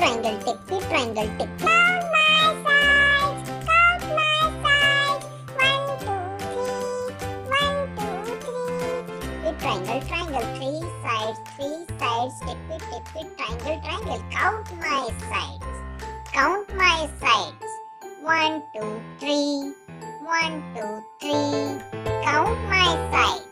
triangle, tippy triangle, tippy. Count my sides, count my sides. 1, 2, 3, 1, 2, 3. Triangle, triangle, 3 sides, 3 sides. Tippy, tippy, triangle, triangle. Count my sides, count my sides. 1, 2, 3, 1, 2, 3. Count my sides.